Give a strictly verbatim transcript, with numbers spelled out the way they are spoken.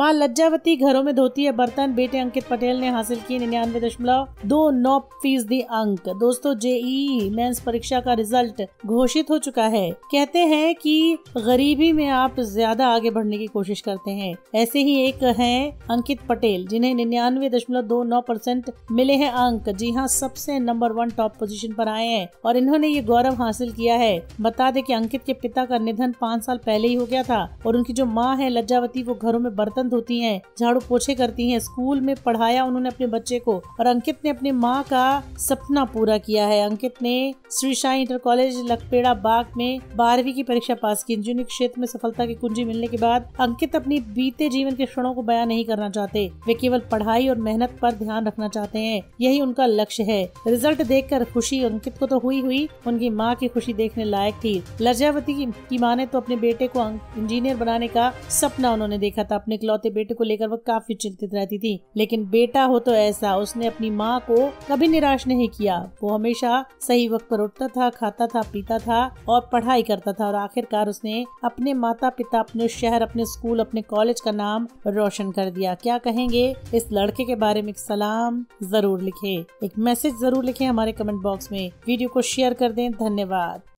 मां लज्जावती घरों में धोती है बर्तन। बेटे अंकित पटेल ने हासिल किए निन्यानवे दशमलव दो नौ फीसदी अंक। दोस्तों जेईई मेंस परीक्षा का रिजल्ट घोषित हो चुका है। कहते हैं कि गरीबी में आप ज्यादा आगे बढ़ने की कोशिश करते हैं। ऐसे ही एक हैं अंकित पटेल जिन्हें निन्यानवे दशमलव दो नौ परसेंट मिले हैं अंक। जी हाँ, सबसे नंबर वन टॉप पोजीशन पर आए हैं और इन्होंने ये गौरव हासिल किया है। बता दे कि अंकित के पिता का निधन पाँच साल पहले ही हो गया था और उनकी जो माँ है लज्जावती वो घरों में बर्तन धोती हैं, झाड़ू पोछे करती हैं। स्कूल में पढ़ाया उन्होंने अपने बच्चे को और अंकित ने अपने माँ का सपना पूरा किया है। अंकित ने श्री शाही इंटर कॉलेज लखपेड़ा बाग में बारहवीं की परीक्षा पास की। इंजीनियरिंग क्षेत्र में सफलता की कुंजी मिलने के बाद अंकित अपनी बीते जीवन के क्षणों को बयां नहीं करना चाहते। वे केवल पढ़ाई और मेहनत पर ध्यान रखना चाहते हैं, यही उनका लक्ष्य है। रिजल्ट देखकर खुशी अंकित को तो हुई हुई उनकी माँ की खुशी देखने लायक थी। लज्जावती की माँ ने तो अपने बेटे को इंजीनियर बनाने का सपना उन्होंने देखा था। अपने इकलौते बेटे को लेकर वो काफी चिंतित रहती थी, लेकिन बेटा हो तो ऐसा। उसने अपनी माँ को कभी निराश नहीं किया। वो हमेशा सही वक्त पर उठता था, खाता था, पीता था और पढ़ाई करता था और आखिरकार उसने अपने माता पिता, अपने शहर, अपने स्कूल, अपने कॉलेज का नाम रोशन कर दिया। क्या कहेंगे इस लड़के के बारे में? सलाम जरूर लिखें, एक मैसेज जरूर लिखें हमारे कमेंट बॉक्स में। वीडियो को शेयर कर दें। धन्यवाद।